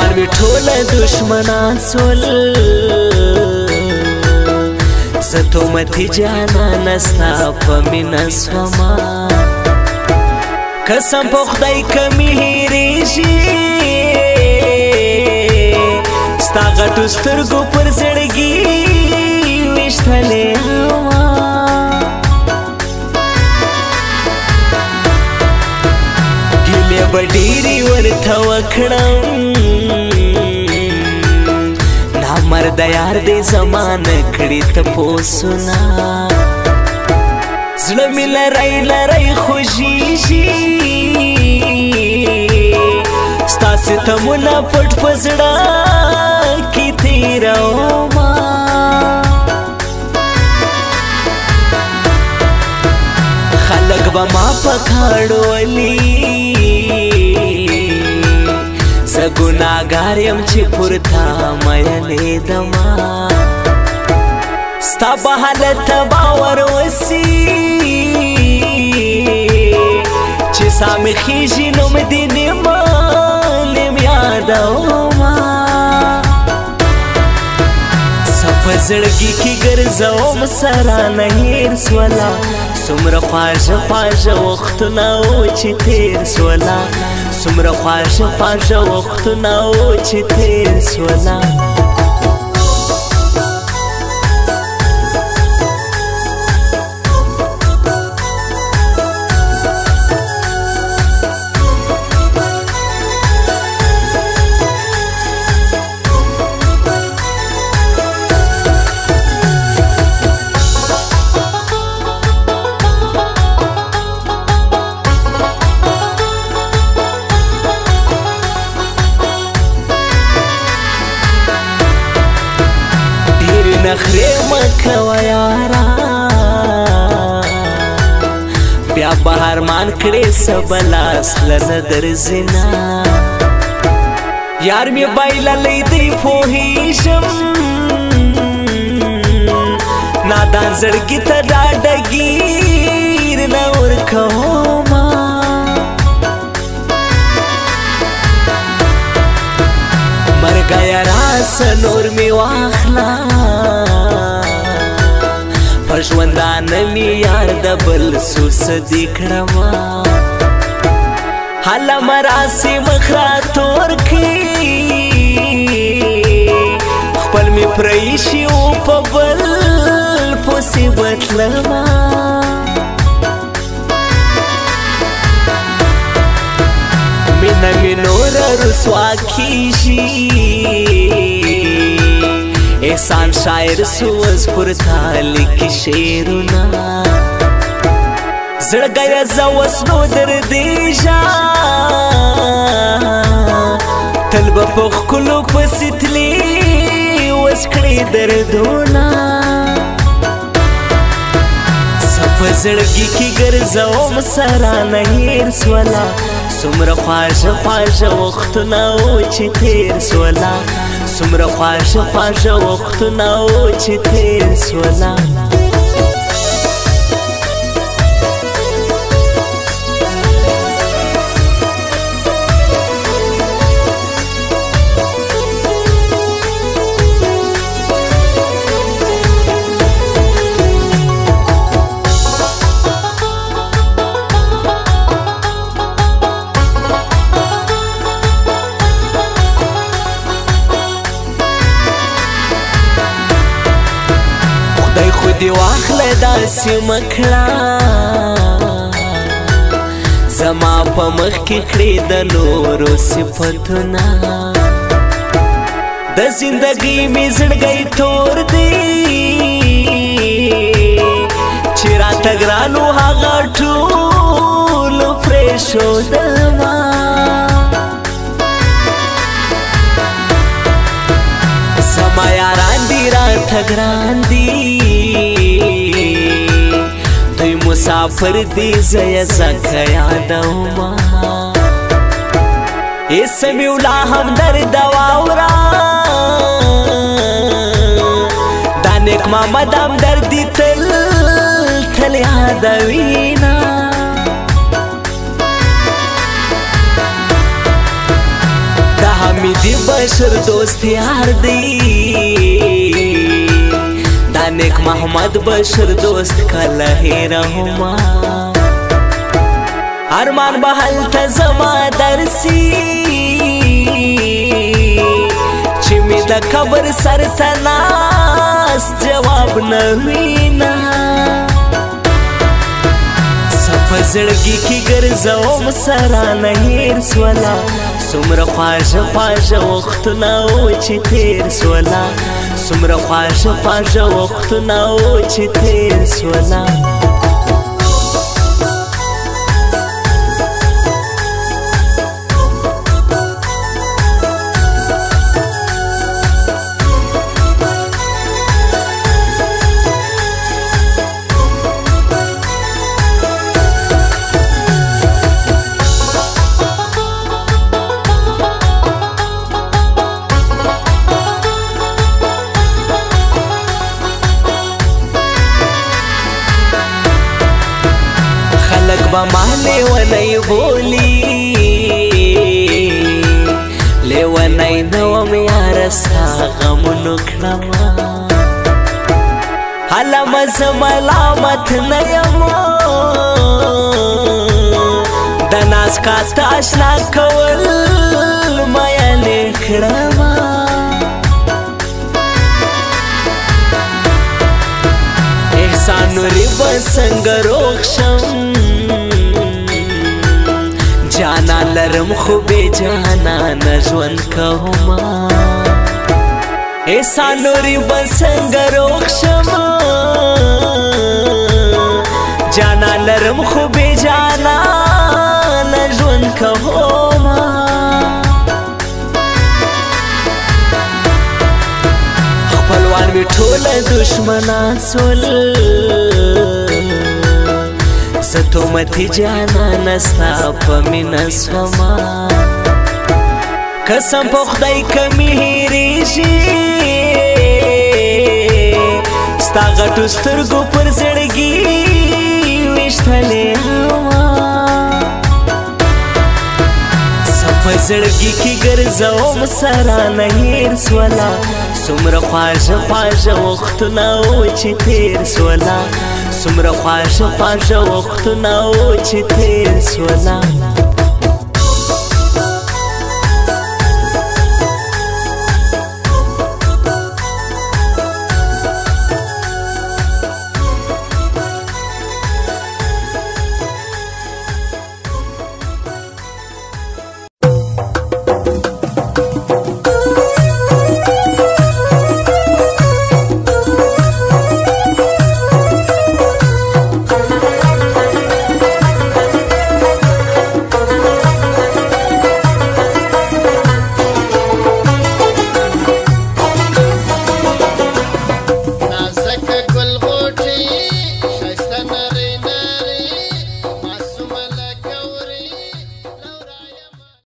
मान विठोल दुश्मनासोल सतो मथी जाना नसता पमिन स्वमा कसम په خدای کمی ریږي ستا غټو سترګو پر زړګي وشتلې बडीरी वर्थ ना मर्द यार दे समान खड़ी तपो सुना जुलमी लड़ाई लड़ाई खुशी स्तासे तमुना पट पसड़ा की तेरा खलक बमा पखाड़ो अली गुनागार्यम चिपुरता मयले दमा स्तब हालत बावर वसी चिसाम खीजी नुम दिन मालिम यादोमा सफ जड़गी की गर्जोम सरा नहीर स्वला सुम्र ख्वाश ख्वाश वक्त नाओ ची तेर स्वला सुम्र ख्वाश ख्वाश वक्त नाओ ची तेर स्वला नखरे मखवा यारा प्या बाहर मान करे सबलास लनदर जिना यार में बाइला लई दी फोहीशम नादान जड़की तड़ा डगीर ना और खोमा मर गया रास नूर में वाखला ژوندان می یار د بل سوس دیکړما حال مراسی مخرا تور کی خپل می پرېشی او په بل پوسیبت لما مینا می نور رسوا کیږي एहसान शायर सुवस पुरता लिखी शेरुना जड़ गया जवस नो दर्देशा तलब पोख कुलो पसितली वस्कड़े दर्दोना सब जड़गी की गर्जोम सरा नहीर स्वला सुम्र ख्वाश ख्वाश वक्त नाओ ची तेर स्वला सुम्र ख्वाश ख्वाश वक्त नाओ ची तेर स्वला دی واخله داسې مکړه زما په مخ کې کړې د نورو صفتونه د زندګۍ مې زړګی تور دی چې راته ګرانو هغه ټولو پرې ښودلما زما یاران دي راته ګران دي मुसाफिर दी जय सखया दमा इसमें उला हम दर्द वावरा दानिक मामा दाम दर्दी तल थलिया दवीना दहमी दिब मशहूर दोस्त यारदी दानिक मोहम्मद बशर दोस्त कल है रहमा अरमान बहल तजमा दरसी चिमी द खबर सरसनास जवाब नवीना जिंदगी की गर्जों सरा नहीर सोला सुमर ख्वाश ख्वाश वक्त ना ओछी तेर सोला सुमर ख्वाश ख्वाश वक्त ना ओछी तेर सोला माने व नहीं बोली ले व नहीं नवम यार सा गम नुखड़मा हला मज मलामत नयमो दनास का ताश ना कवल माया नेखड़मा एहसान रिब संग रोक्षम जाना लरम खुबे जाना नजवन कहमा ऐसा नूरी बसंग रोक्षमा जाना लरम खुबे जाना नजवन कहमा पलवान विठोल दुश्मना सुल सतो मथी जाना नस्ता पमिन स्वमा कसम पखदाई कमी रीशी स्तागटु स्तरगु पर जड़गी विष्ठले हवा सब जड़गी की गर्जों सरा नहीर सोला सुमर ख्वाश ख्वाश वक्त ना ओछी तेर सोला सुमर ख्वाश ख्वाश वक्त ना ओछी तेर सोला।